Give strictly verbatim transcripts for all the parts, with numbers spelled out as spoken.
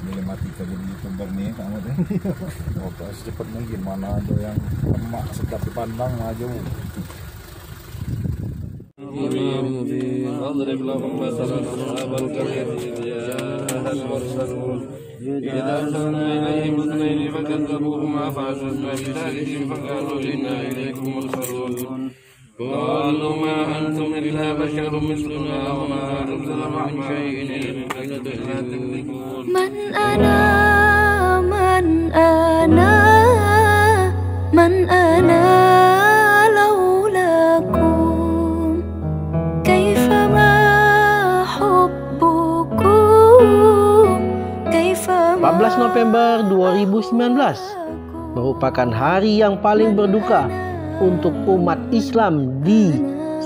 Ini mati kalau di tumbang nih Pak Ahmad ya. Oh, secepat mungkin, mana ada yang lemak sedap dipandang aja. قالوا ما أنتم إلا بشر مثلنا وما أنزل معكم شيء إلا تكذبون من أنا من أنا من أنا لولاكم كيفما حبكم كيفما empat belas November dua ribu sembilan belas merupakan hari yang paling berduka untuk umat Islam di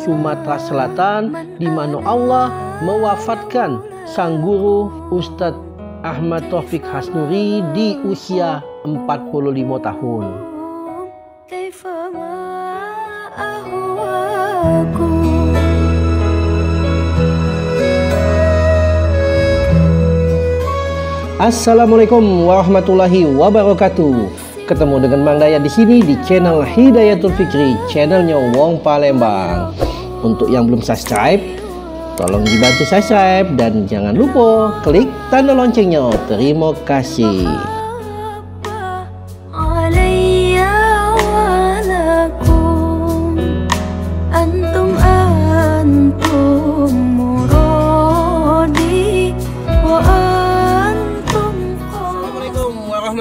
Sumatera Selatan, di mana Allah mewafatkan sang guru Ustadz Ahmad Taufik Hasnuri di usia empat puluh lima tahun. Assalamualaikum warahmatullahi wabarakatuh. Ketemu dengan Mang Dayat di sini di channel Hidayatul Fikri, channelnya Wong Palembang. Untuk yang belum subscribe, tolong dibantu subscribe dan jangan lupa klik tanda loncengnya. Terima kasih.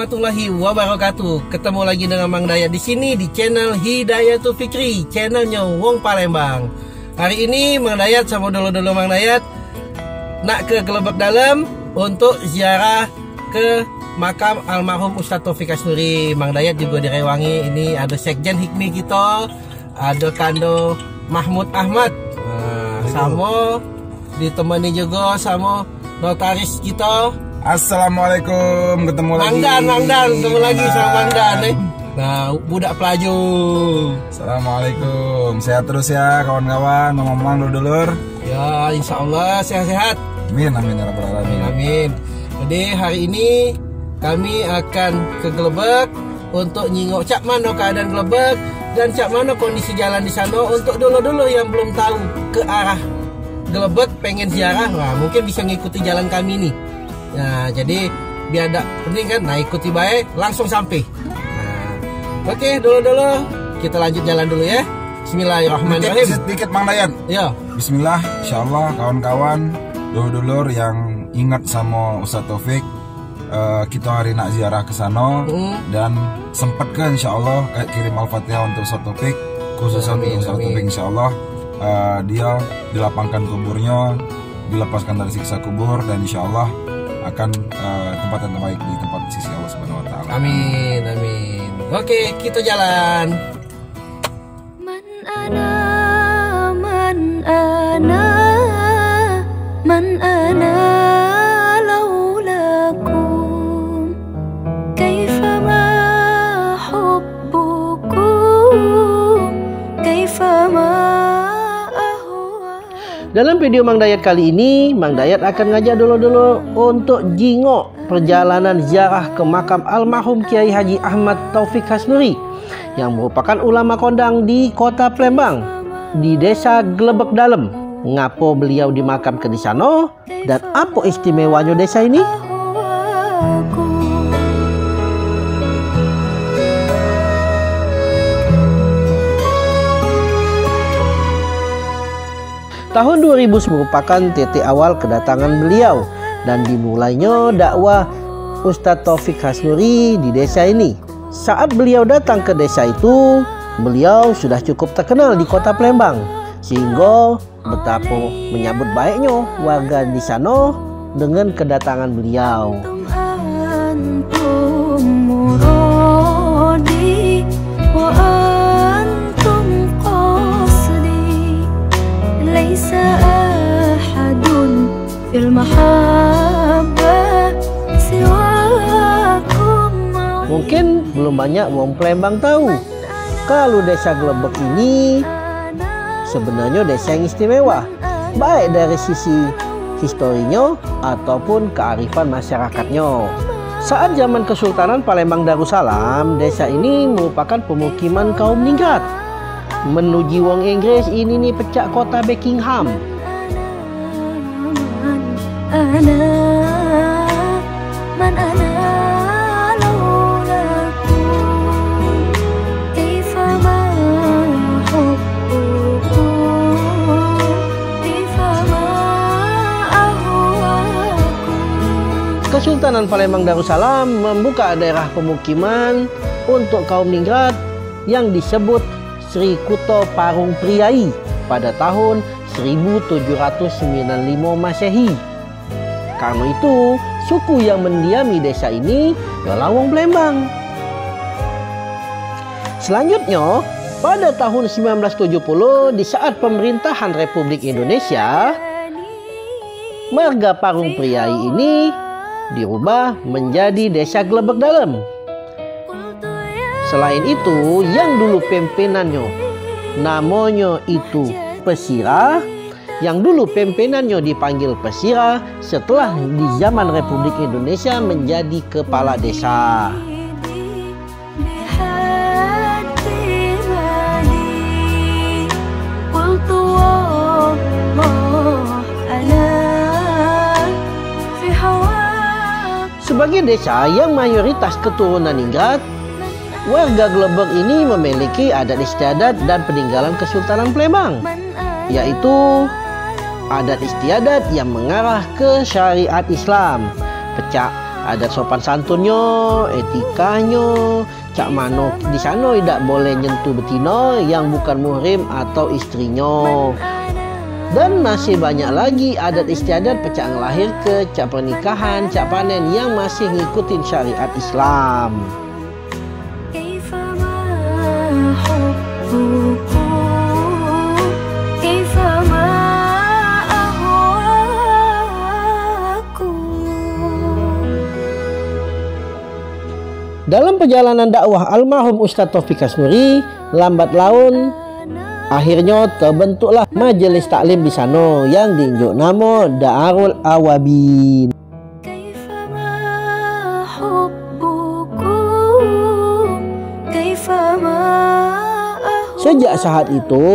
Assalamualaikum warahmatullahi wabarakatuh. Ketemu lagi dengan Mang Dayat di sini di channel Hidayatul Fikri, channelnya Wong Palembang. Hari ini Mang Dayat sama dulu-dulu Mang Dayat nak ke Glebek Dalam untuk ziarah ke makam almarhum Ustadz Taufik Hasnuri. Mang Dayat juga direwangi, ini ada Sekjen Hikmi kita, ada Kando Mahmud Ahmad. Nah, sama ditemani juga sama notaris kita. Assalamualaikum, ketemu lagi. Mang Dan, Mang Dan, ketemu lagi sama Mang Dan. Eh. Nah, budak pelaju. Assalamualaikum, sehat terus ya kawan-kawan, mamang dulur-dulur. Ya, insya Allah sehat-sehat. Amin, amin ya rabbal alamin. Amin. Jadi hari ini kami akan ke Glebek untuk nyingok cak mano keadaan Glebek dan cak mano kondisi jalan di sana untuk dulu-dulu yang belum tahu ke arah Glebek pengen ziarah. Nah, mungkin bisa ngikuti jalan kami nih. Nah, jadi biar ada penting kan, nah ikuti baik, langsung sampai. Nah, oke, okay, dulu-dulu kita lanjut jalan dulu ya. Bismillahirrahmanirrahim. Sedikit Mang Dayat. Iya. Bismillah, insyaallah kawan-kawan, dulur-dulur yang ingat sama Ustadz Taufik, uh, kita hari nak ziarah ke sana mm. dan sempatkan insyaallah kirim Al-Fatihah untuk Ustadz Taufik, khususnya untuk Ustadz Taufik insyaallah uh, dia dilapangkan kuburnya, dilepaskan dari siksa kubur dan insyaallah akan uh, tempat yang terbaik di tempat sisi Allah Subhanahu wa taala. Amin, amin. Oke, kita jalan. Man ana man ana man ana laulakum kaifama hubbukum kaifama. Dalam video Mang Dayat kali ini, Mang Dayat akan ngajak dulu-dulu untuk jingok perjalanan ziarah ke makam almarhum Kiai Haji Ahmad Taufik Hasnuri yang merupakan ulama kondang di Kota Palembang di Desa Glebek Dalam. Ngapo beliau dimakamkan di sana dan apa istimewanya desa ini? Tahun dua ribu merupakan titik awal kedatangan beliau dan dimulainya dakwah Ustadz Taufik Hasnuri di desa ini. Saat beliau datang ke desa itu, beliau sudah cukup terkenal di Kota Palembang, sehingga betapa menyambut baiknya warga di sana dengan kedatangan beliau. Mungkin belum banyak Wong Palembang tahu kalau desa Glebek ini sebenarnya desa yang istimewa, baik dari sisi historinya ataupun kearifan masyarakatnya. Saat zaman Kesultanan Palembang Darussalam, desa ini merupakan pemukiman kaum ningrat. Menuju wong Inggris ini nih pecah kota Buckingham. Kesultanan Palembang Darussalam membuka daerah pemukiman untuk kaum ningrat yang disebut Sri Kuto Parung Priayi pada tahun seribu tujuh ratus sembilan puluh lima Masehi. Karena itu, suku yang mendiami desa ini adalah Wong Palembang. Selanjutnya, pada tahun seribu sembilan ratus tujuh puluh di saat pemerintahan Republik Indonesia, marga Parung Priayi ini dirubah menjadi desa Glebek Dalam. Selain itu, yang dulu pimpinannya namanya itu Pesirah, yang dulu pimpinannya dipanggil Pesirah, setelah di zaman Republik Indonesia menjadi kepala desa. Sebagai desa yang mayoritas keturunan ningrat, warga Glebek ini memiliki adat istiadat dan peninggalan Kesultanan Palembang, yaitu adat istiadat yang mengarah ke syariat Islam. Pecak adat sopan santunnya, etikanya, cak mano di sana tidak boleh nyentuh betina yang bukan muhrim atau istrinya. Dan masih banyak lagi adat istiadat pecah ngelahir ke cak pernikahan, cak panen yang masih ngikutin syariat Islam. Dalam perjalanan dakwah almarhum Ustadz Taufik Hasnuri, lambat laun akhirnya terbentuklah majelis taklim di sana yang diunjuk nama Darul Awabin. Sejak saat itu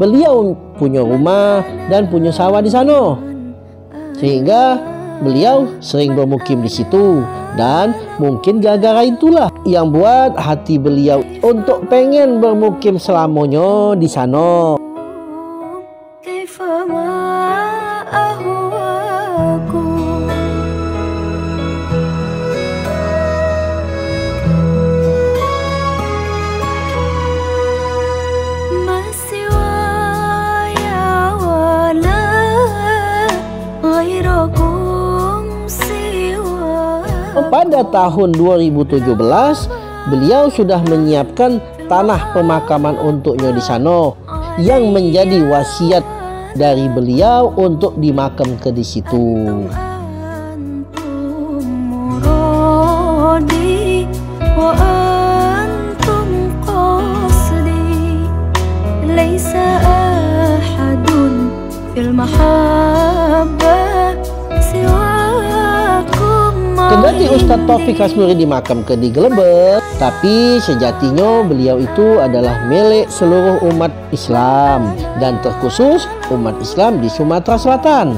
beliau punya rumah dan punya sawah di sana, sehingga beliau sering bermukim di situ. Dan mungkin gara-gara itulah yang buat hati beliau untuk pengen bermukim selamanya di sana. Pada tahun dua ribu tujuh belas, beliau sudah menyiapkan tanah pemakaman untuknya di sana, yang menjadi wasiat dari beliau untuk dimakam ke di situ. Kendati Ustadz Taufik Hasnuri dimakamkan di Glebek, tapi sejatinya beliau itu adalah milik seluruh umat Islam dan terkhusus umat Islam di Sumatera Selatan.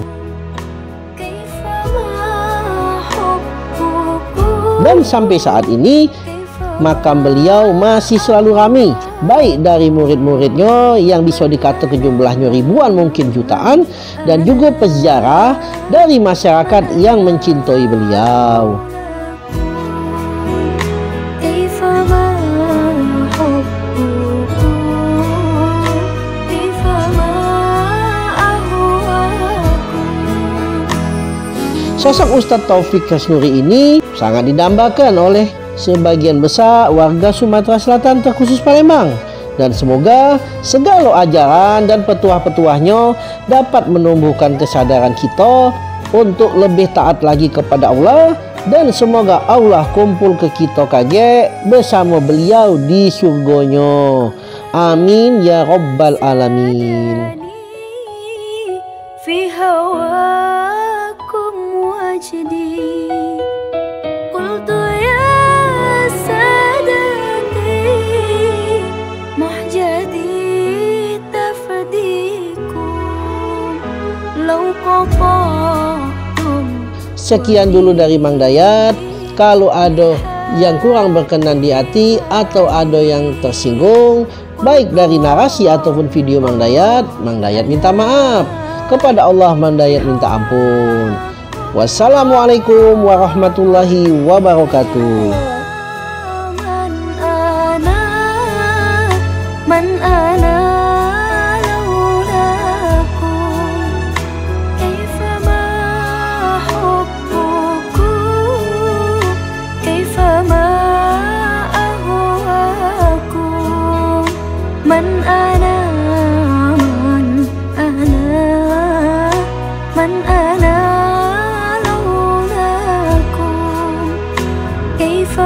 Dan sampai saat ini makam beliau masih selalu ramai, baik dari murid-muridnya yang bisa dikatakan jumlahnya ribuan mungkin jutaan, dan juga peziarah dari masyarakat yang mencintai beliau. Sosok Ustadz Taufik Hasnuri ini sangat didambakan oleh sebagian besar warga Sumatera Selatan terkhusus Palembang, dan semoga segala ajaran dan petuah-petuahnya dapat menumbuhkan kesadaran kita untuk lebih taat lagi kepada Allah, dan semoga Allah kumpul ke kita kage bersama beliau di surgonya. Amin ya Rabbal Alamin. Sekian dulu dari Mang Dayat. Kalau ada yang kurang berkenan di hati atau ada yang tersinggung, baik dari narasi ataupun video Mang Dayat, Mang Dayat minta maaf. Kepada Allah Mang Dayat minta ampun. Wassalamualaikum warahmatullahi wabarakatuh.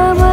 Bye.